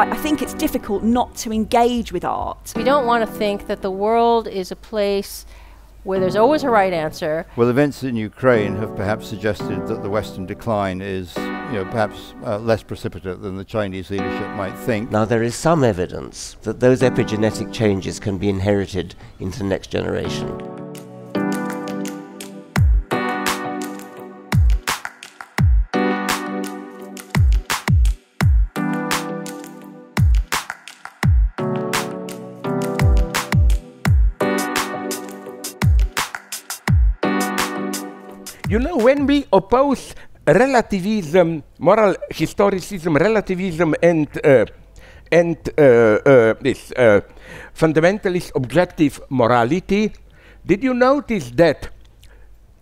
I think it's difficult not to engage with art. We don't want to think that the world is a place where there's always a right answer. Well, events in Ukraine have perhaps suggested that the Western decline is, perhaps less precipitate than the Chinese leadership might think. Now, there is some evidence that those epigenetic changes can be inherited into the next generation. When we oppose relativism, moral historicism, relativism, and this fundamentalist objective morality, did you notice that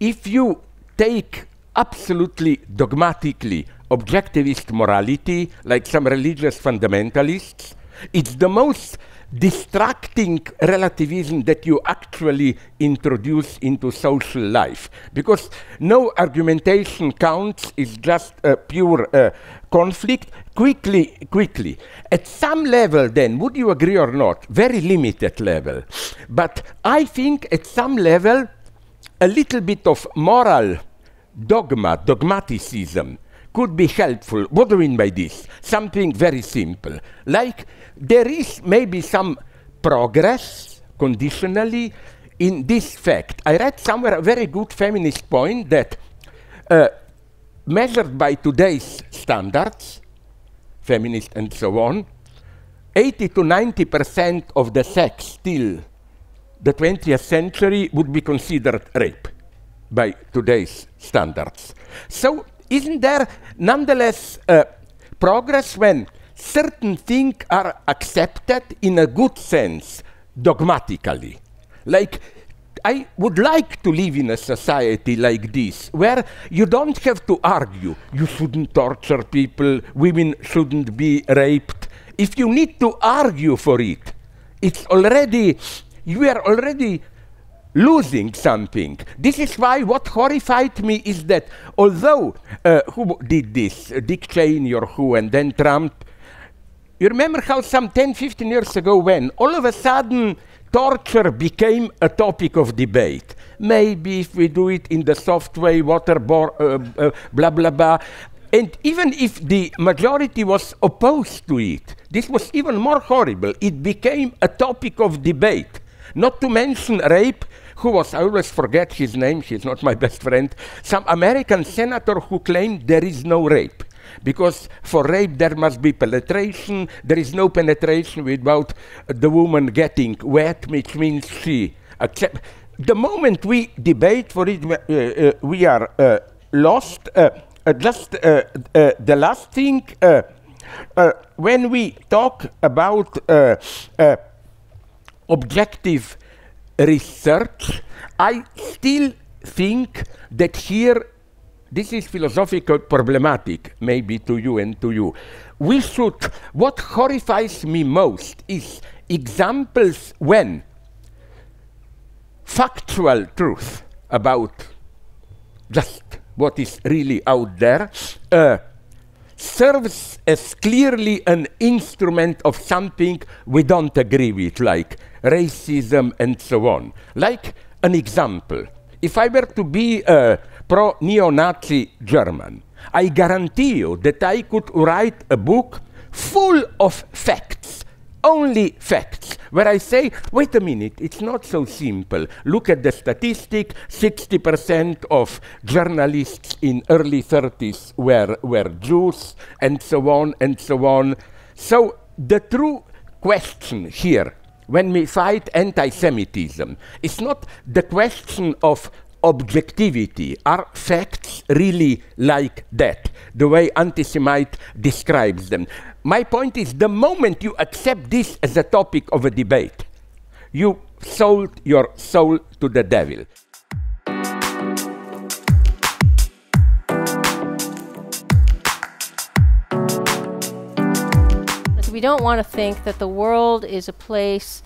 if you take absolutely dogmatically objectivist morality, like some religious fundamentalists, it's the most distracting relativism that you actually introduce into social life, because no argumentation counts, it's just a pure conflict. Quickly. At some level then, would you agree or not? Very limited level. But I think at some level, a little bit of moral dogma, dogmaticism, could be helpful. What do I mean by this? Something very simple. Like, there is maybe some progress, conditionally, in this fact. I read somewhere a very good feminist point that measured by today's standards, feminist and so on, 80 to 90% of the sex till the 20th century would be considered rape by today's standards. So, isn't there nonetheless progress when certain things are accepted in a good sense, dogmatically? Like, I would like to live in a society like this, where you don't have to argue. You shouldn't torture people, women shouldn't be raped. If you need to argue for it, it's already, you are already losing something. This is why what horrified me is that although, who did this, Dick Cheney or who, and then Trump, you remember how some 10, 15 years ago when all of a sudden torture became a topic of debate. Maybe if we do it in the soft way, blah, blah, blah. And even if the majority was opposed to it, this was even more horrible. It became a topic of debate. Not to mention rape, who was, I always forget his name, he's not my best friend, some American senator who claimed there is no rape. Because for rape there must be penetration, there is no penetration without the woman getting wet, which means she accepts. The moment we debate for it, we are lost. The last thing, when we talk about objective research, I still think that here, this is philosophical problematic, maybe to you and to you. We should, what horrifies me most is examples when factual truth about just what is really out there serves as clearly an instrument of something we don't agree with, like racism and so on. Like an example, if I were to be a pro-neo-Nazi German, I guarantee you that I could write a book full of facts, only facts, where I say, wait a minute, it's not so simple. Look at the statistic, 60% of journalists in early 30s were Jews, and so on, and so on. So the true question here, when we fight anti-Semitism, is not the question of objectivity. Are facts really like that, the way anti-Semite describes them? My point is, the moment you accept this as a topic of a debate, you sold your soul to the devil. So we don't want to think that the world is a place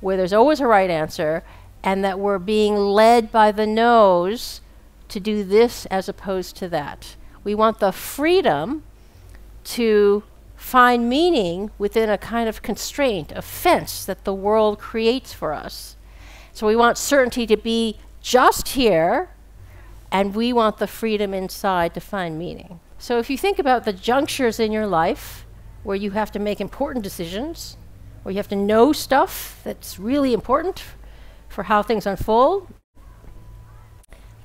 where there's always a right answer, and that we're being led by the nose to do this as opposed to that. We want the freedom to find meaning within a kind of constraint, a fence that the world creates for us. So we want certainty to be just here, and we want the freedom inside to find meaning. So if you think about the junctures in your life where you have to make important decisions, where you have to know stuff that's really important for how things unfold,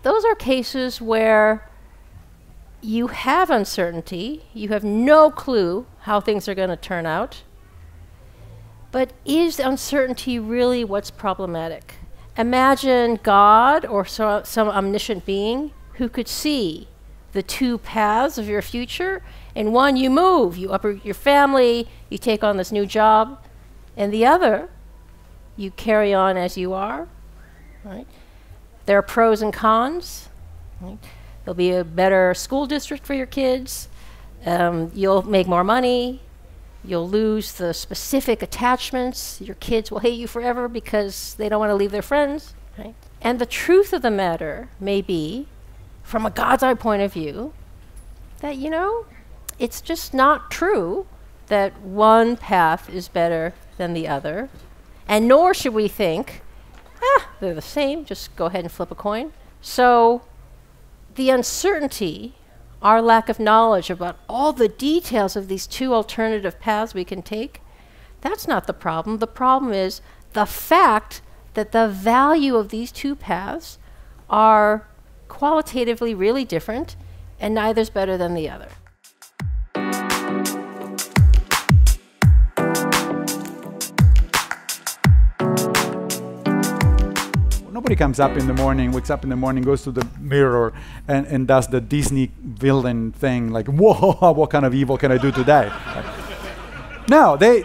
those are cases where you have uncertainty, you have no clue how things are going to turn out. But is uncertainty really what's problematic? Imagine God or some omniscient being who could see the two paths of your future. In one, you move, you uproot your family, you take on this new job. And the other, you carry on as you are. Right? There are pros and cons. Right? There'll be a better school district for your kids. You'll make more money. You'll lose the specific attachments. Your kids will hate you forever because they don't want to leave their friends. Right? And the truth of the matter may be, from a God's eye point of view, that, you know, it's just not true that one path is better than the other. And nor should we think, they're the same, just go ahead and flip a coin. So the uncertainty, our lack of knowledge about all the details of these two alternative paths we can take, that's not the problem. The problem is the fact that the value of these two paths are qualitatively really different, and neither's better than the other. Nobody comes up in the morning, wakes up in the morning, goes to the mirror and does the Disney villain thing, like, whoa, what kind of evil can I do today? No, they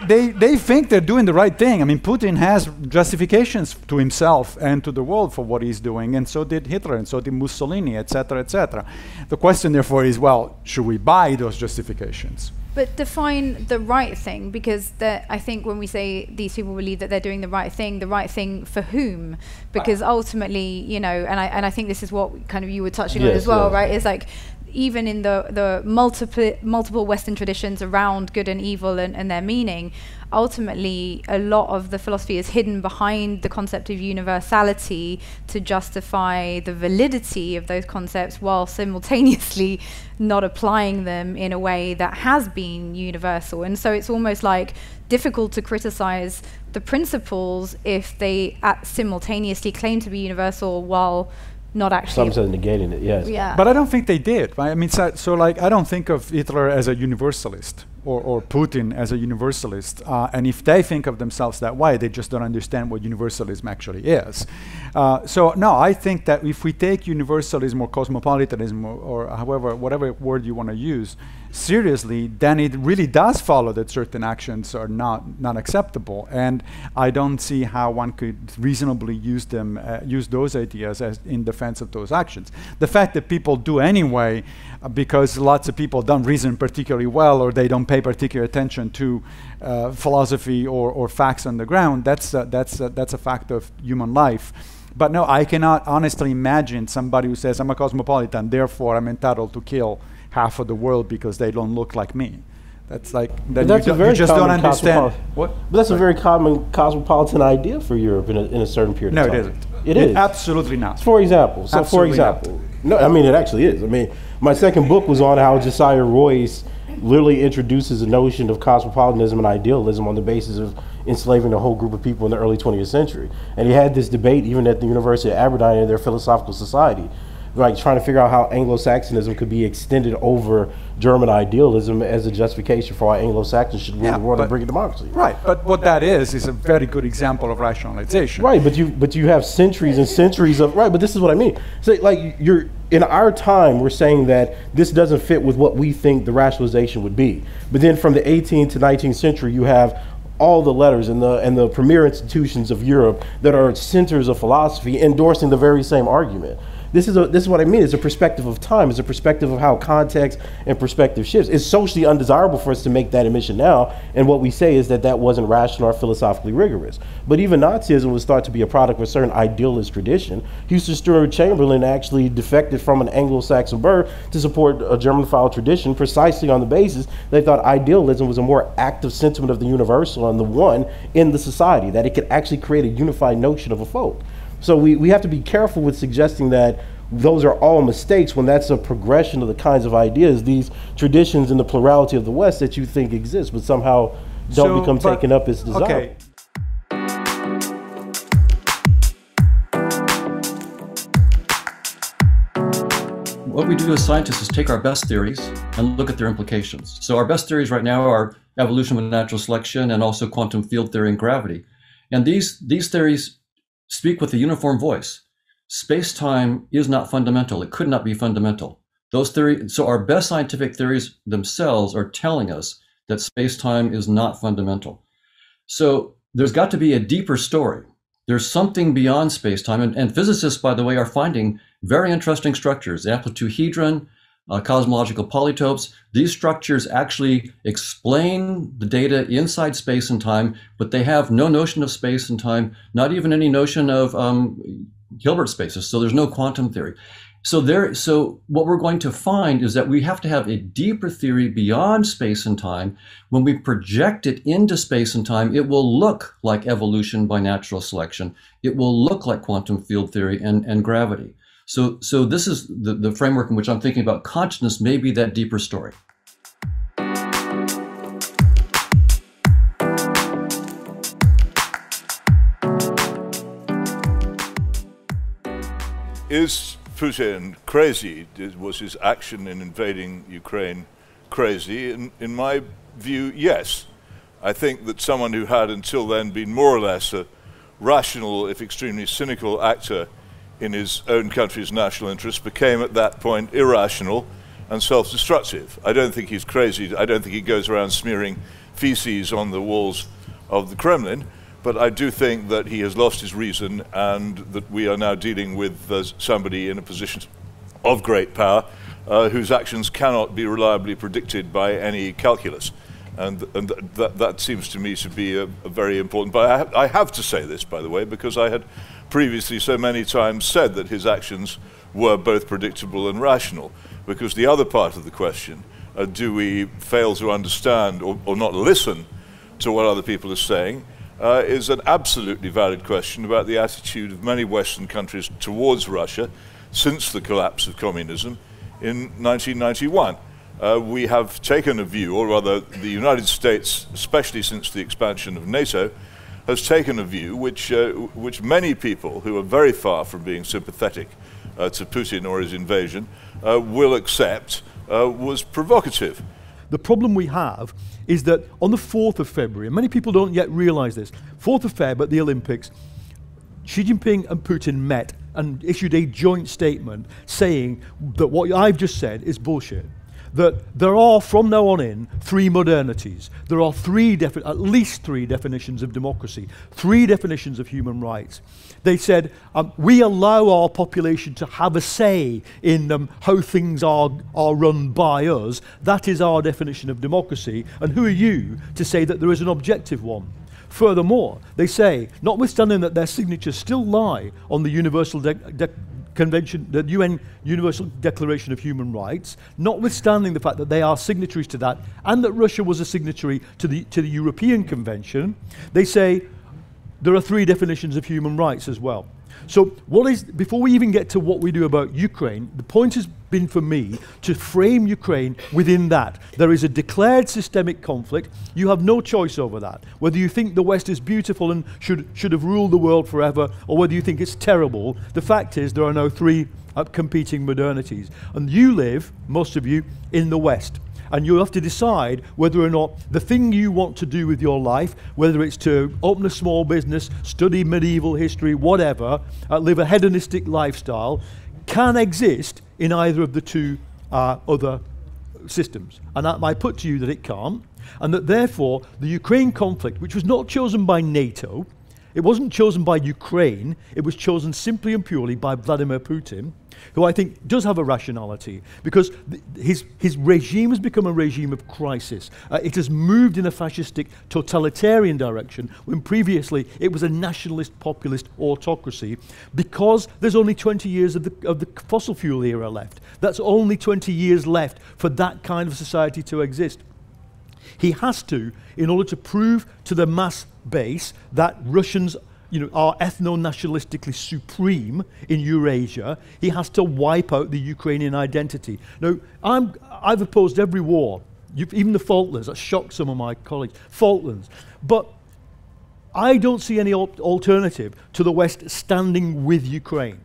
think they're doing the right thing. I mean, Putin has justifications to himself and to the world for what he's doing, and so did Hitler, and so did Mussolini, etc., etc. The question, therefore, is, well, should we buy those justifications? But define the right thing, because I think when we say these people believe that they're doing the right thing for whom? Because ultimately, you know, and I think this is what kind of you were touching on as well, right? It's like, even in the multiple Western traditions around good and evil and their meaning, ultimately a lot of the philosophy is hidden behind the concept of universality to justify the validity of those concepts while simultaneously not applying them in a way that has been universal. And so it's almost like difficult to criticize the principles if they simultaneously claim to be universal while not actually. Some are negating it, yes. Yeah. But I don't think they did. Right? I mean, so like, I don't think of Hitler as a universalist or Putin as a universalist. And if they think of themselves that way, they just don't understand what universalism actually is. So no, I think that if we take universalism or cosmopolitanism or however, whatever word you want to use, seriously, then it really does follow that certain actions are not acceptable, and I don't see how one could reasonably use them, use those ideas as in defense of those actions. The fact that people do anyway, because lots of people don't reason particularly well, or they don't pay particular attention to philosophy or facts on the ground, that's a fact of human life. But no, I cannot honestly imagine somebody who says, I'm a cosmopolitan, therefore I'm entitled to kill half of the world because they don't look like me. That's like, you just don't understand. What? But that's a very common cosmopolitan idea for Europe in a certain period of time. No, it isn't. It is. Absolutely not. For example, no, I mean, it actually is. I mean, my second book was on how Josiah Royce literally introduces the notion of cosmopolitanism and idealism on the basis of enslaving a whole group of people in the early 20th century. And he had this debate even at the University of Aberdeen in their philosophical society, like trying to figure out how Anglo-Saxonism could be extended over German idealism as a justification for why Anglo-Saxons should rule the world and bring a democracy. Right, but what that is a very good example of rationalization. Right, but you have centuries and centuries of, right, but this is what I mean. So like, you're, in our time, we're saying that this doesn't fit with what we think the rationalization would be. But then from the 18th to 19th century, you have all the letters and the premier institutions of Europe that are centers of philosophy endorsing the very same argument. This is what I mean. It's a perspective of time. It's a perspective of how context and perspective shifts. It's socially undesirable for us to make that admission now, and what we say is that that wasn't rational or philosophically rigorous. But even Nazism was thought to be a product of a certain idealist tradition. Houston Stuart Chamberlain actually defected from an Anglo-Saxon birth to support a Germanophile tradition precisely on the basis they thought idealism was a more active sentiment of the universal and the one in the society, that it could actually create a unified notion of a folk. So we have to be careful with suggesting that those are all mistakes when that's a progression of the kinds of ideas, these traditions in the plurality of the West that you think exist, but somehow don't become taken up as desirable. Okay. What we do as scientists is take our best theories and look at their implications. So our best theories right now are evolution with natural selection and also quantum field theory and gravity. And these theories speak with a uniform voice. Space-time is not fundamental. It could not be fundamental. Those theories, so our best scientific theories themselves are telling us that space-time is not fundamental. So there's got to be a deeper story. There's something beyond space-time, and physicists, by the way, are finding very interesting structures, amplituhedron, cosmological polytopes. These structures actually explain the data inside space and time, but they have no notion of space and time, not even any notion of Hilbert spaces. So there's no quantum theory. So what we're going to find is that we have to have a deeper theory beyond space and time. When we project it into space and time, it will look like evolution by natural selection. It will look like quantum field theory and gravity. So this is the framework in which I'm thinking about consciousness, maybe that deeper story. Is Putin crazy? Was his action in invading Ukraine crazy? In my view, yes. I think that someone who had until then been more or less a rational, if extremely cynical actor in his own country's national interest became at that point irrational and self-destructive. I don't think he's crazy. I don't think he goes around smearing feces on the walls of the Kremlin, but I do think that he has lost his reason and that we are now dealing with somebody in a position of great power whose actions cannot be reliably predicted by any calculus. And that seems to me to be a very important, but I have to say this, by the way, because I had previously so many times said that his actions were both predictable and rational, because the other part of the question, do we fail to understand or not listen to what other people are saying, is an absolutely valid question about the attitude of many Western countries towards Russia since the collapse of communism in 1991. We have taken a view, or rather the United States, especially since the expansion of NATO, has taken a view which many people who are very far from being sympathetic to Putin or his invasion will accept was provocative. The problem we have is that on the 4th of February, and many people don't yet realize this, 4th of Feb at the Olympics, Xi Jinping and Putin met and issued a joint statement saying that what I've just said is bullshit. That there are, from now on in, three modernities. There are at least three definitions of democracy, three definitions of human rights. They said, we allow our population to have a say in how things are run by us. That is our definition of democracy. And who are you to say that there is an objective one? Furthermore, they say, notwithstanding that their signatures still lie on the Universal Convention, the UN Universal Declaration of Human Rights, notwithstanding the fact that they are signatories to that, and that Russia was a signatory to the European Convention, they say there are three definitions of human rights as well. So before we even get to what we do about Ukraine, the point has been for me to frame Ukraine within that. There is a declared systemic conflict. You have no choice over that. Whether you think the West is beautiful and should have ruled the world forever, or whether you think it's terrible, the fact is there are now three competing modernities. And you live, most of you, in the West. And you have to decide whether or not the thing you want to do with your life, whether it's to open a small business, study medieval history, whatever, live a hedonistic lifestyle, can exist in either of the two other systems. And I put to you that it can't, and that therefore the Ukraine conflict, which was not chosen by NATO, It wasn't chosen by Ukraine, it was chosen simply and purely by Vladimir Putin, who I think does have a rationality, because his regime has become a regime of crisis. It has moved in a fascistic, totalitarian direction, when previously it was a nationalist, populist autocracy, because there's only 20 years of the fossil fuel era left. That's only 20 years left for that kind of society to exist. He has to, in order to prove to the mass base that Russians, you know, are ethno-nationalistically supreme in Eurasia, he has to wipe out the Ukrainian identity. Now, I've opposed every war, even the Falklands. That shocked some of my colleagues. Falklands. But I don't see any alternative to the West standing with Ukraine.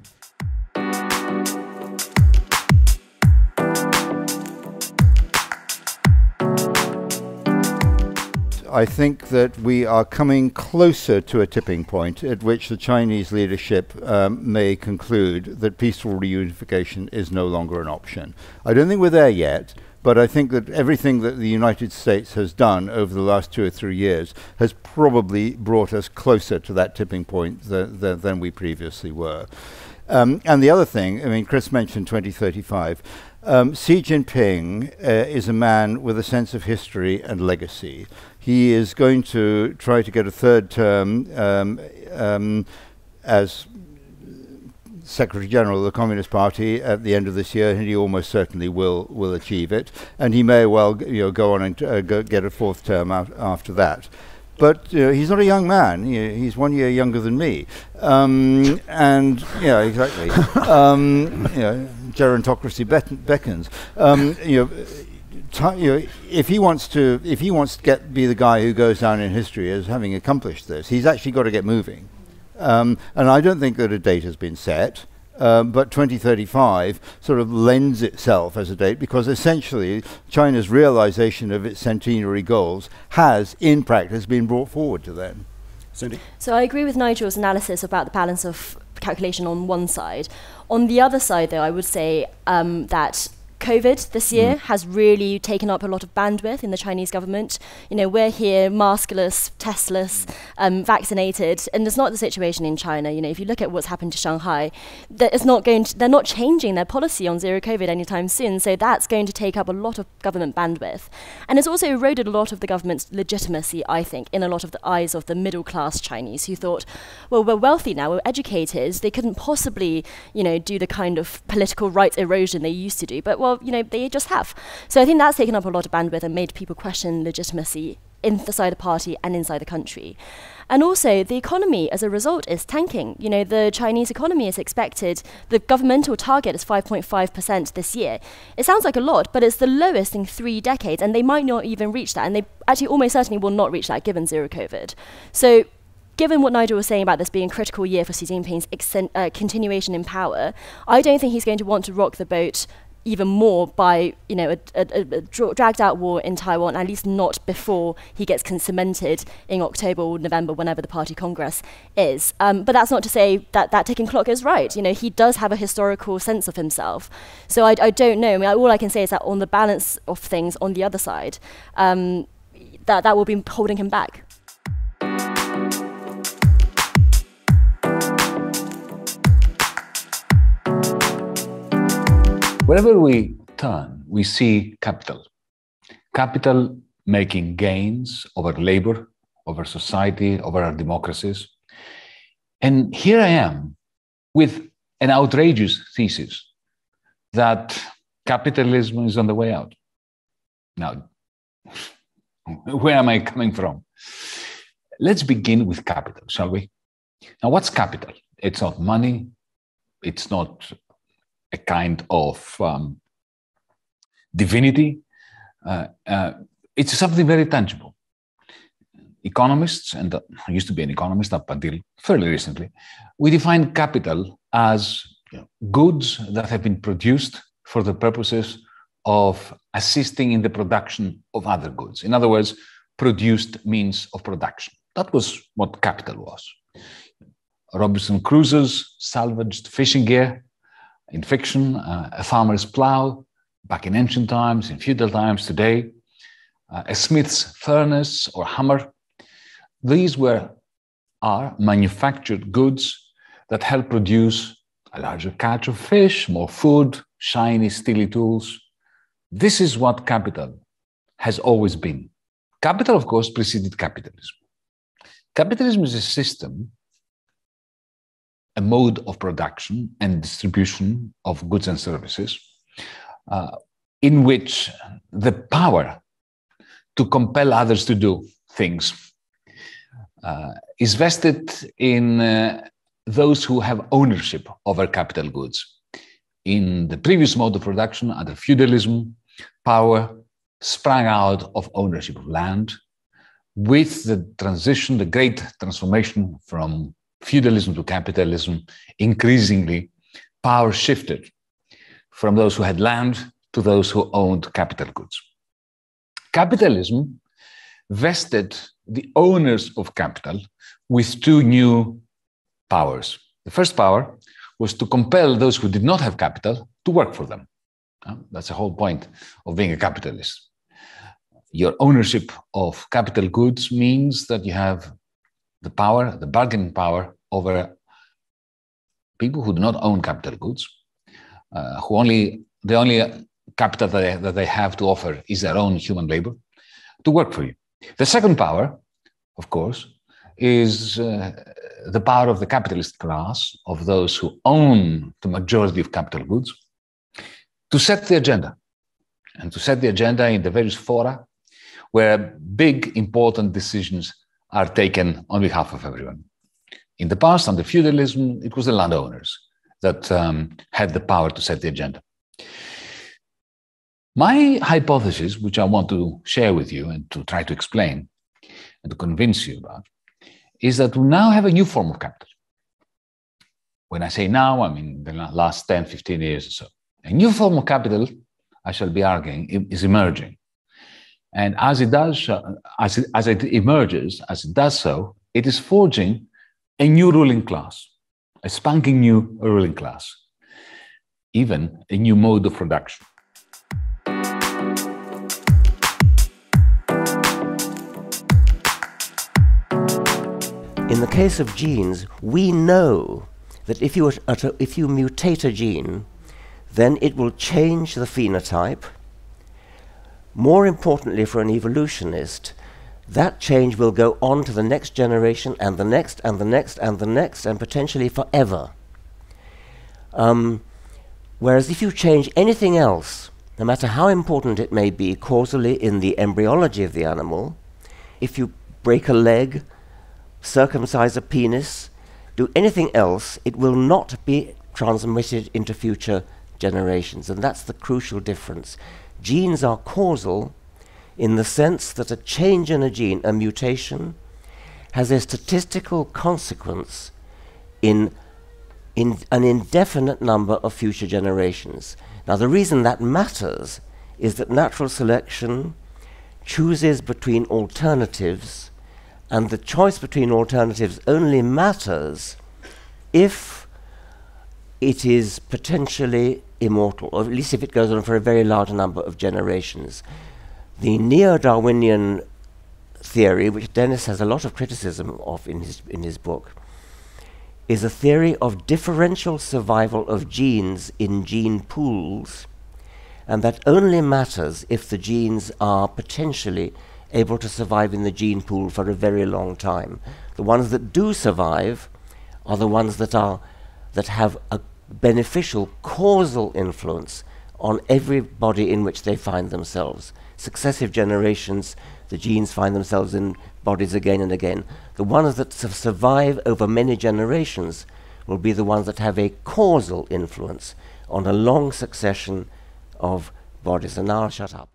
I think that we are coming closer to a tipping point at which the Chinese leadership may conclude that peaceful reunification is no longer an option. I don't think we're there yet, but I think that everything that the United States has done over the last 2 or 3 years has probably brought us closer to that tipping point than we previously were. And the other thing, I mean, Chris mentioned 2035. Xi Jinping is a man with a sense of history and legacy. He is going to try to get a third term as Secretary General of the Communist Party at the end of this year, and he almost certainly will achieve it. And he may well go on and get a fourth term after that. But he's not a young man. He's 1 year younger than me. And yeah, exactly. Gerontocracy beckons. If he wants to be the guy who goes down in history as having accomplished this, he's actually got to get moving. And I don't think that a date has been set. But 2035 sort of lends itself as a date, because essentially China's realization of its centenary goals has, in practice, been brought forward to then. Cindy? So I agree with Nigel's analysis about the balance of calculation on one side. On the other side, though, I would say that COVID this year has really taken up a lot of bandwidth in the Chinese government. You know, we're here maskless, testless, vaccinated, and it's not the situation in China. You know, if you look at what's happened to Shanghai, it's not going to, they're not changing their policy on zero COVID anytime soon, so that's going to take up a lot of government bandwidth. And it's also eroded a lot of the government's legitimacy, I think, in a lot of the eyes of the middle-class Chinese who thought, well, we're wealthy now, we're educated, they couldn't possibly, you know, do the kind of political rights erosion they used to do, but well, you know, they just have. So I think that's taken up a lot of bandwidth and made people question legitimacy inside the party and inside the country. And also, the economy as a result is tanking. You know, the Chinese economy is expected, the governmental target is 5.5% this year. It sounds like a lot, but it's the lowest in 3 decades, and they might not even reach that, and they actually almost certainly will not reach that given zero COVID. So given what Nigel was saying about this being a critical year for Xi Jinping's continuation in power, I don't think he's going to want to rock the boat even more by, you know, a dragged-out war in Taiwan, at least not before he gets cemented in October or November, whenever the party congress is. But that's not to say that that ticking clock is right. You know, he does have a historical sense of himself. So I don't know. I mean, all I can say is that on the balance of things on the other side, that will be holding him back. Wherever we turn, we see capital. Capital making gains over labor, over society, over our democracies. And here I am with an outrageous thesis that capitalism is on the way out. Now, where am I coming from? Let's begin with capital, shall we? Now, what's capital? It's not money. It's not a kind of divinity. It's something very tangible. Economists, and I used to be an economist up until fairly recently, we define capital as goods that have been produced for the purposes of assisting in the production of other goods. In other words, produced means of production. That was what capital was. Robinson Crusoe's salvaged fishing gear, in fiction, a farmer's plow, back in ancient times, in feudal times, today, a smith's furnace or hammer. These were are manufactured goods that help produce a larger catch of fish, more food, shiny, steely tools. This is what capital has always been. Capital, of course, preceded capitalism. Capitalism is a system, a mode of production and distribution of goods and services, in which the power to compel others to do things is vested in those who have ownership over capital goods. In the previous mode of production, under feudalism, power sprang out of ownership of land. With the transition, the great transformation from feudalism to capitalism, increasingly power shifted from those who had land to those who owned capital goods. Capitalism vested the owners of capital with two new powers. The first power was to compel those who did not have capital to work for them. That's the whole point of being a capitalist. Your ownership of capital goods means that you have the power, the bargaining power over people who do not own capital goods, the only capital that they have to offer is their own human labor, to work for you. The second power, of course, is the power of the capitalist class, of those who own the majority of capital goods, to set the agenda, and to set the agenda in the various fora where big, important decisions are taken on behalf of everyone. In the past, under feudalism, it was the landowners that had the power to set the agenda. My hypothesis, which I want to share with you and to try to explain and to convince you about, is that we now have a new form of capital. When I say now, I mean the last 10, 15 years or so. A new form of capital, I shall be arguing, is emerging. And as it emerges, it is forging a new ruling class, a spanking new ruling class, even a new mode of production. In the case of genes, we know that if you mutate a gene, then it will change the phenotype. More importantly for an evolutionist, that change will go on to the next generation and the next and the next and the next and potentially forever. Whereas if you change anything else, no matter how important it may be causally in the embryology of the animal, if you break a leg, circumcise a penis, do anything else, it will not be transmitted into future generations. And that's the crucial difference. Genes are causal in the sense that a change in a gene, a mutation, has a statistical consequence in an indefinite number of future generations. Now, the reason that matters is that natural selection chooses between alternatives, and the choice between alternatives only matters if it is potentially immortal, or at least if it goes on for a very large number of generations. The neo-Darwinian theory, which Dennis has a lot of criticism of in his book, is a theory of differential survival of genes in gene pools, and that only matters if the genes are potentially able to survive in the gene pool for a very long time. The ones that do survive are the ones that have a beneficial causal influence on every body in which they find themselves. Successive generations, the genes find themselves in bodies again and again. The ones that survive over many generations will be the ones that have a causal influence on a long succession of bodies. And now I'll shut up.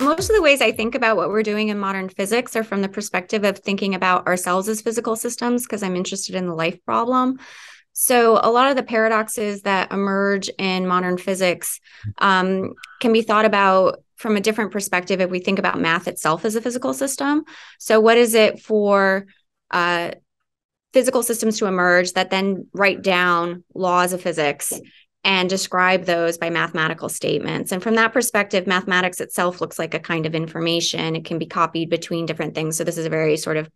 Most of the ways I think about what we're doing in modern physics are from the perspective of thinking about ourselves as physical systems, because I'm interested in the life problem. So a lot of the paradoxes that emerge in modern physics can be thought about from a different perspective if we think about math itself as a physical system. So what is it for physical systems to emerge that then write down laws of physics and describe those by mathematical statements. And from that perspective, mathematics itself looks like a kind of information. It can be copied between different things. So this is a very sort of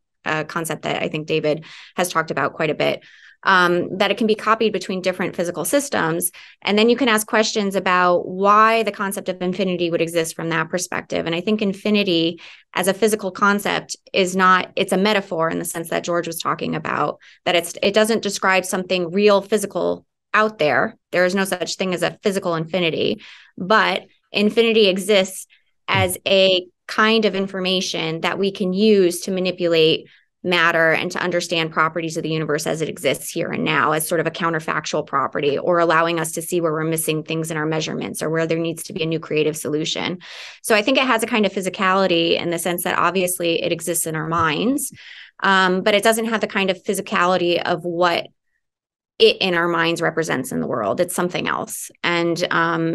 concept that I think David has talked about quite a bit, that it can be copied between different physical systems. And then you can ask questions about why the concept of infinity would exist from that perspective. And I think infinity as a physical concept is not, it's a metaphor in the sense that George was talking about, that it doesn't describe something real physical out there. There is no such thing as a physical infinity, but infinity exists as a kind of information that we can use to manipulate matter and to understand properties of the universe as it exists here and now, as sort of a counterfactual property, or allowing us to see where we're missing things in our measurements or where there needs to be a new creative solution. So I think it has a kind of physicality in the sense that obviously it exists in our minds, but it doesn't have the kind of physicality of what it in our minds represents in the world. It's something else. And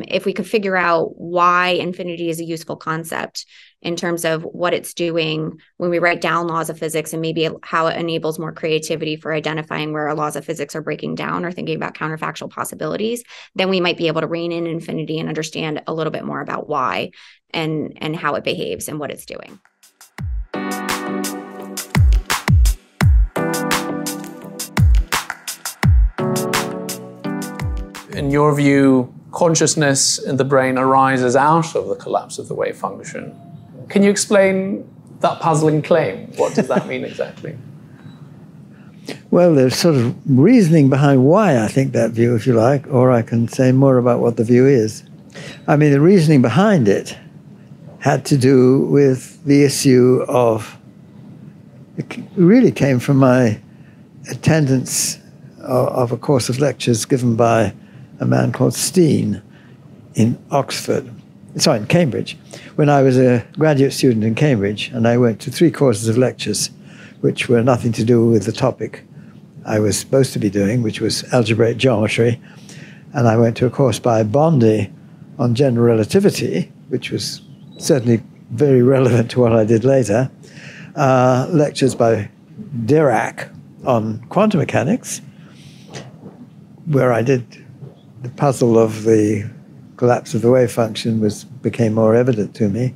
if we could figure out why infinity is a useful concept in terms of what it's doing when we write down laws of physics, and maybe how it enables more creativity for identifying where our laws of physics are breaking down or thinking about counterfactual possibilities, then we might be able to rein in infinity and understand a little bit more about why and how it behaves and what it's doing. In your view, consciousness in the brain arises out of the collapse of the wave function. Can you explain that puzzling claim? What does that mean exactly? Well, there's sort of reasoning behind why I think that view, if you like, or I can say more about what the view is. I mean, the reasoning behind it had to do with the issue of, it really came from my attendance of a course of lectures given by a man called Steen in Oxford, sorry, in Cambridge, when I was a graduate student in Cambridge, and I went to 3 courses of lectures which were nothing to do with the topic I was supposed to be doing, which was algebraic geometry. And I went to a course by Bondi on general relativity, which was certainly very relevant to what I did later, lectures by Dirac on quantum mechanics, where I did the puzzle of the collapse of the wave function became more evident to me.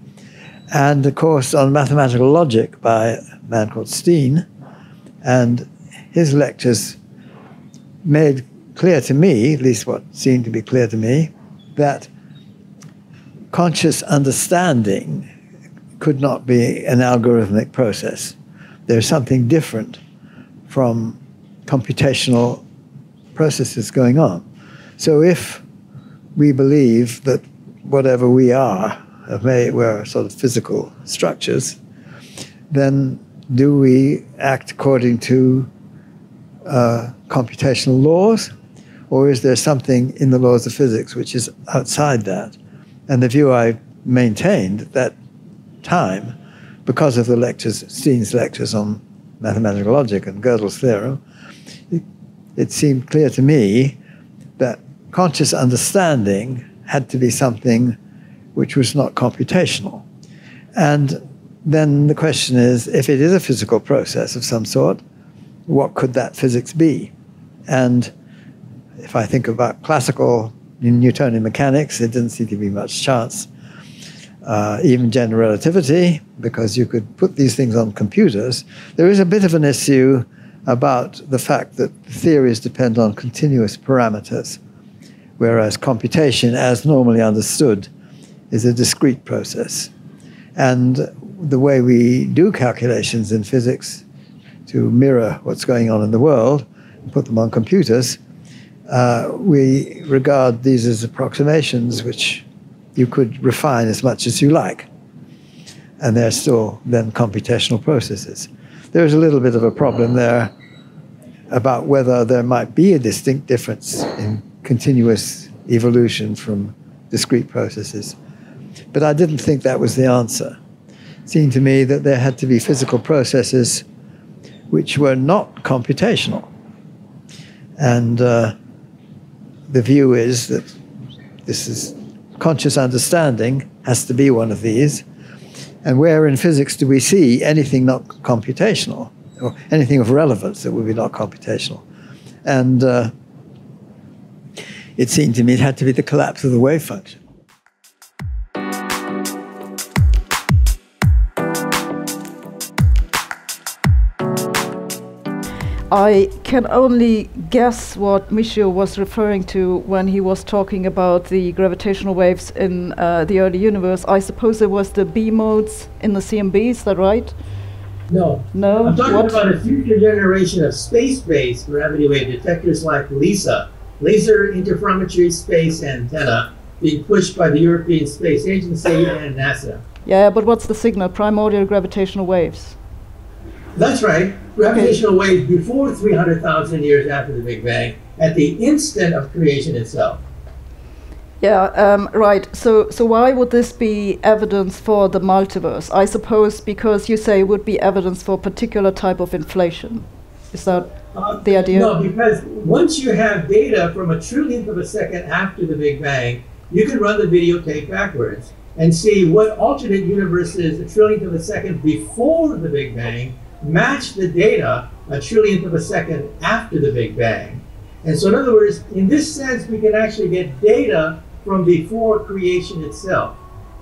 And a course on mathematical logic by a man called Steen. And his lectures made clear to me, at least what seemed to be clear to me, that conscious understanding could not be an algorithmic process. There's something different from computational processes going on. So if we believe that whatever we are, we're sort of physical structures, then do we act according to computational laws? Or is there something in the laws of physics which is outside that? And the view I maintained at that time, because of the lectures, Steen's lectures on mathematical logic and Gödel's theorem, it seemed clear to me that conscious understanding had to be something which was not computational. And then the question is, if it is a physical process of some sort, what could that physics be? And if I think about classical Newtonian mechanics, there didn't seem to be much chance. Even general relativity, because you could put these things on computers. There is a bit of an issue about the fact that theories depend on continuous parameters, whereas computation, as normally understood, is a discrete process. And the way we do calculations in physics to mirror what's going on in the world, and put them on computers, we regard these as approximations which you could refine as much as you like. And they're still then computational processes. There's a little bit of a problem there about whether there might be a distinct difference in continuous evolution from discrete processes. But I didn't think that was the answer. It seemed to me that there had to be physical processes which were not computational. And the view is that this is conscious understanding has to be one of these. And where in physics do we see anything not computational, or anything of relevance that would be not computational? And it seemed to me it had to be the collapse of the wave function. I can only guess what Michio was referring to when he was talking about the gravitational waves in the early universe. I suppose it was the B modes in the CMB, is that right? No. No? I'm talking about a future generation of space-based gravity wave detectors like LISA, Laser Interferometry Space Antenna, being pushed by the European Space Agency and NASA. Yeah, but what's the signal? Primordial gravitational waves. That's right. Gravitational waves before 300,000 years after the Big Bang, at the instant of creation itself. Yeah, right. So why would this be evidence for the multiverse? I suppose because you say it would be evidence for a particular type of inflation. Is that the idea? No, because once you have data from a trillionth of a second after the Big Bang, you can run the videotape backwards and see what alternate universes a trillionth of a second before the Big Bang match the data a trillionth of a second after the Big Bang. And so in other words, in this sense, we can actually get data from before creation itself,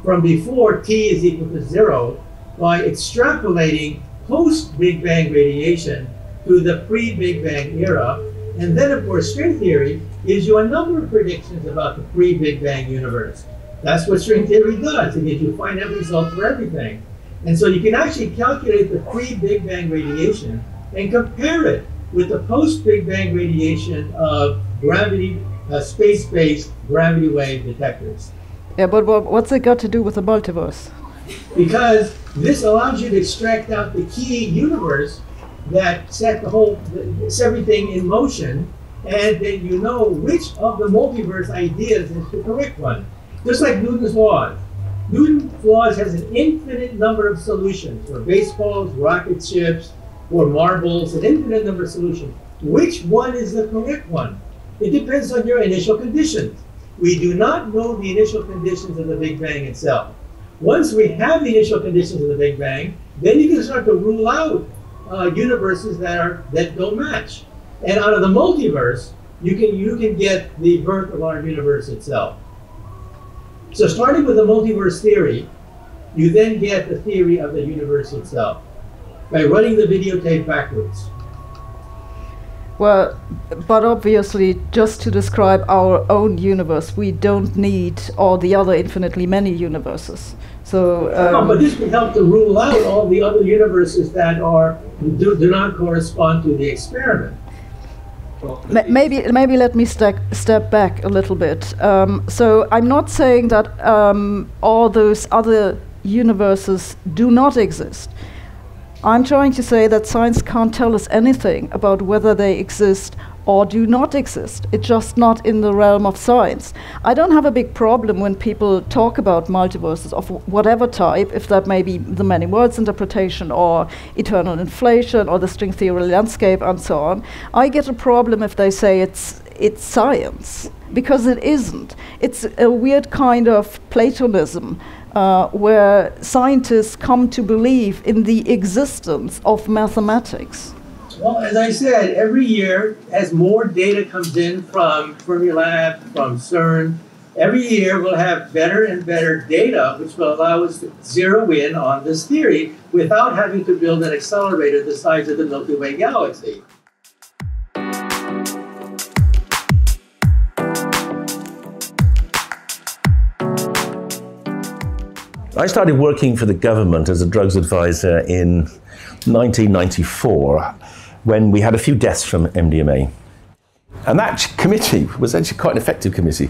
from before T is equal to 0, by extrapolating post-Big Bang radiation through the pre-Big Bang era. And then, of course, string theory gives you a number of predictions about the pre-Big Bang universe. That's what string theory does. It gives you finite results for everything. And so you can actually calculate the pre-Big Bang radiation and compare it with the post-Big Bang radiation of gravity, space-based gravity wave detectors. Yeah, but what's it got to do with the multiverse? Because this allows you to extract out the key universe that set the whole, everything in motion, and then you know which of the multiverse ideas is the correct one. Just like Newton's laws. Newton's laws has an infinite number of solutions for baseballs, rocket ships, or marbles, an infinite number of solutions. Which one is the correct one? It depends on your initial conditions. We do not know the initial conditions of the Big Bang itself. Once we have the initial conditions of the Big Bang, then you can start to rule out universes that don't match. And out of the multiverse, you can get the birth of our universe itself. So starting with the multiverse theory, you then get the theory of the universe itself by running the videotape backwards. Well, but obviously, just to describe our own universe, we don't need all the other infinitely many universes. So, no, but this would help to rule out all the other universes that do not correspond to the experiment. Maybe let me step back a little bit. So I'm not saying that all those other universes do not exist. I'm trying to say that science can't tell us anything about whether they exist or do not exist. It's just not in the realm of science. I don't have a big problem when people talk about multiverses of whatever type, if that may be the many worlds interpretation or eternal inflation or the string theory landscape and so on. I get a problem if they say it's science, because it isn't. It's a weird kind of Platonism, where scientists come to believe in the existence of mathematics. Well, as I said, every year, as more data comes in from Fermilab, from CERN, every year we'll have better and better data, which will allow us to zero in on this theory without having to build an accelerator the size of the Milky Way galaxy. I started working for the government as a drugs advisor in 1994, when we had a few deaths from MDMA. And that committee was actually quite an effective committee,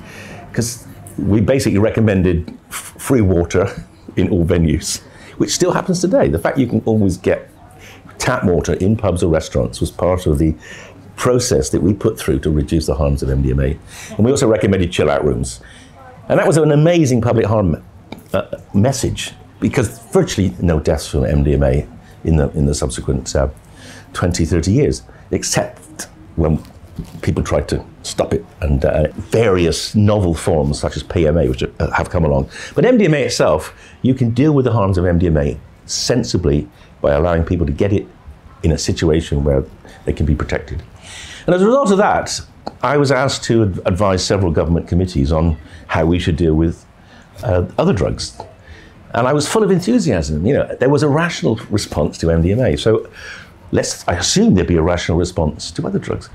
because we basically recommended free water in all venues, which still happens today. The fact you can always get tap water in pubs or restaurants was part of the process that we put through to reduce the harms of MDMA. And we also recommended chill-out rooms. And that was an amazing public harm message, because virtually no deaths from MDMA in the subsequent 20, 30 years, except when people tried to stop it, and various novel forms such as PMA, which have come along. But MDMA itself, you can deal with the harms of MDMA sensibly by allowing people to get it in a situation where they can be protected. And as a result of that, I was asked to advise several government committees on how we should deal with other drugs. And I was full of enthusiasm. You know, there was a rational response to MDMA. So I assumed there'd be a rational response to other drugs.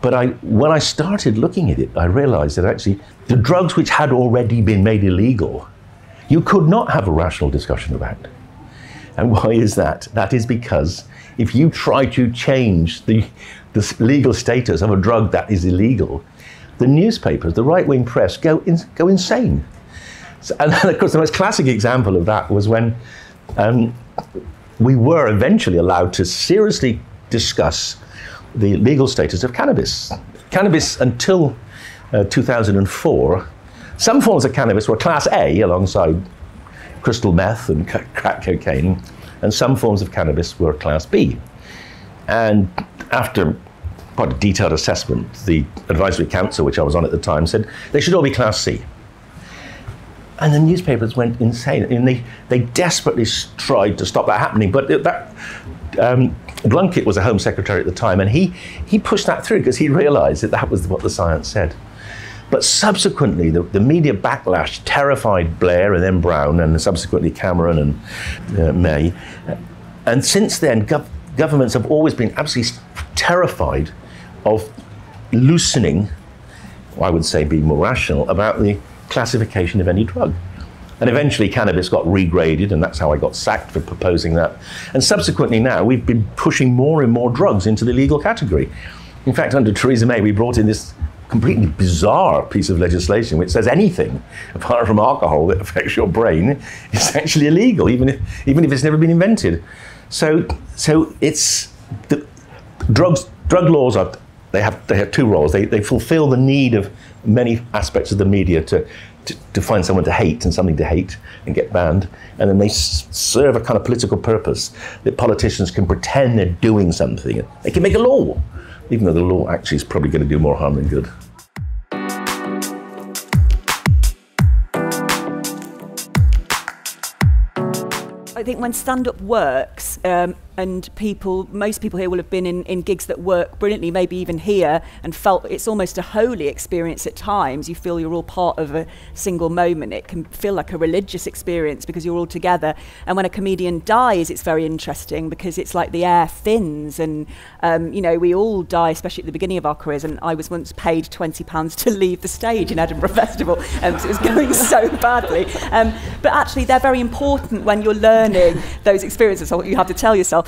But when I started looking at it, I realized that actually the drugs which had already been made illegal, you could not have a rational discussion about. And why is that? That is because if you try to change the legal status of a drug that is illegal, the newspapers, the right-wing press, go insane. So, and of course, the most classic example of that was when we were eventually allowed to seriously discuss the legal status of cannabis. Cannabis, until 2004, some forms of cannabis were Class A alongside crystal meth and crack cocaine, and some forms of cannabis were Class B. And after quite a detailed assessment, the advisory council, which I was on at the time, said they should all be Class C. And the newspapers went insane. I mean, they desperately tried to stop that happening, but Blunkett was a Home Secretary at the time, and he pushed that through because he realized that that was what the science said. But subsequently, the media backlash terrified Blair and then Brown and subsequently Cameron and May. And since then, governments have always been absolutely terrified of loosening, I would say being more rational, about the classification of any drug. And eventually cannabis got regraded, and that's how I got sacked for proposing that. And subsequently now, we've been pushing more and more drugs into the legal category. In fact, under Theresa May, we brought in this completely bizarre piece of legislation which says anything apart from alcohol that affects your brain is actually illegal, even if it's never been invented. So it's the drug laws are they have two roles. They fulfill the need of many aspects of the media to find someone to hate and something to hate and get banned, and then they serve a kind of political purpose that politicians can pretend they're doing something. They can make a law, even though the law actually is probably going to do more harm than good. I think when stand-up works, and most people here will have been in gigs that work brilliantly, maybe even here, and felt it's almost a holy experience at times. You feel you're all part of a single moment. It can feel like a religious experience because you're all together. And when a comedian dies, it's very interesting because it's like the air thins, and you know, we all die, especially at the beginning of our careers. And I was once paid £20 to leave the stage in Edinburgh Festival, because it was going so badly. But actually, they're very important when you're learning those experiences, or you have to tell yourself.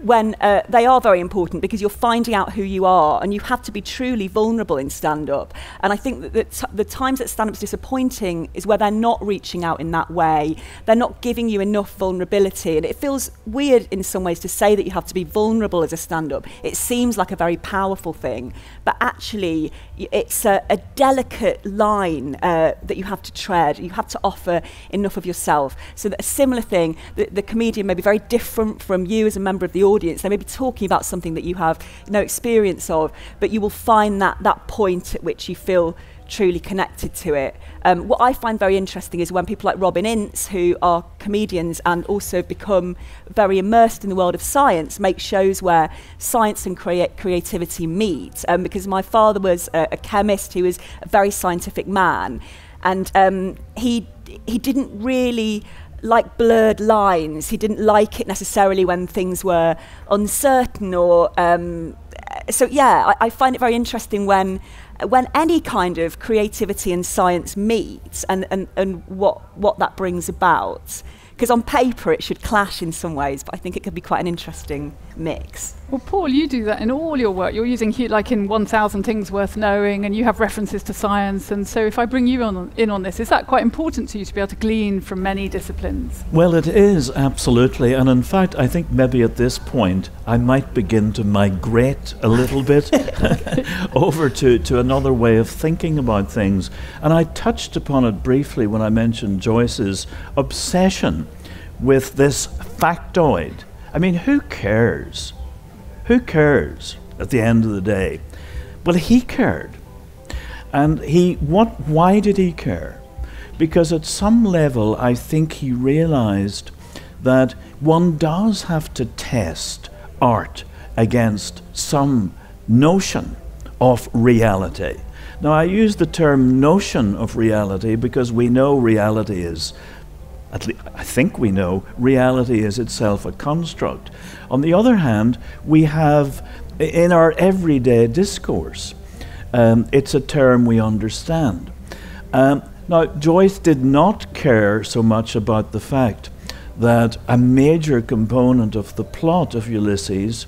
They are very important because you're finding out who you are, and you have to be truly vulnerable in stand-up. And I think that the times that stand-up's disappointing is where they're not reaching out in that way. They're not giving you enough vulnerability, and it feels weird in some ways to say that you have to be vulnerable as a stand-up. It seems like a very powerful thing, but actually it's a delicate line that you have to tread. You have to offer enough of yourself. So that a similar thing, the comedian may be very different from you as a member of the audience. They may be talking about something that you have no experience of, but you will find that point at which you feel truly connected to it. What I find very interesting is when people like Robin Ince, who are comedians and also have become very immersed in the world of science, make shows where science and creativity meet. Because my father was a chemist who was a very scientific man, and he didn't really like blurred lines. He didn't like it necessarily when things were uncertain, or so yeah, I find it very interesting when any kind of creativity and science meets, and what that brings about. Because on paper it should clash in some ways, but I think it could be quite an interesting mix. Well, Paul, you do that in all your work. You're using, like in 1,000 Things Worth Knowing, and you have references to science. And so if I bring you in on this, is that quite important to you to be able to glean from many disciplines? Well, it is, absolutely. And in fact, I think maybe at this point, I might begin to migrate a little bit over to another way of thinking about things. And I touched upon it briefly when I mentioned Joyce's obsession with this factoid. I mean, who cares? Who cares at the end of the day? Well, he cared. And why did he care? Because at some level, I think he realized that one does have to test art against some notion of reality. Now, I use the term notion of reality because we know reality is, at least I think we know, reality is itself a construct. On the other hand, we have, in our everyday discourse, it's a term we understand. Now, Joyce did not care so much about the fact that a major component of the plot of Ulysses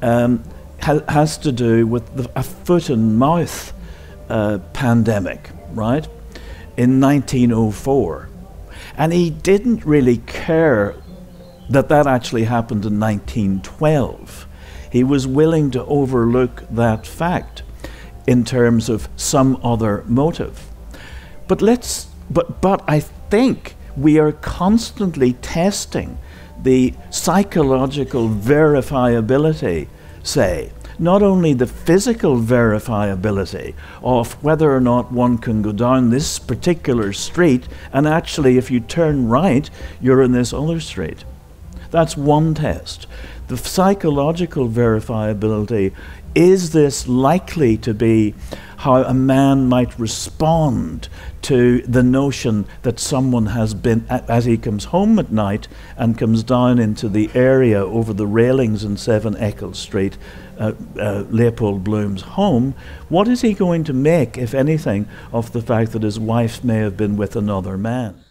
has to do with a foot-and-mouth pandemic, right, in 1904. And he didn't really care that that actually happened in 1912. He was willing to overlook that fact in terms of some other motive. But I think we are constantly testing the psychological verifiability, say, not only the physical verifiability of whether or not one can go down this particular street and actually if you turn right, you're in this other street. That's one test. The psychological verifiability, is this likely to be how a man might respond to the notion that someone has been, as he comes home at night and comes down into the area over the railings in 7 Eccles Street, Leopold Bloom's home, what is he going to make, if anything, of the fact that his wife may have been with another man?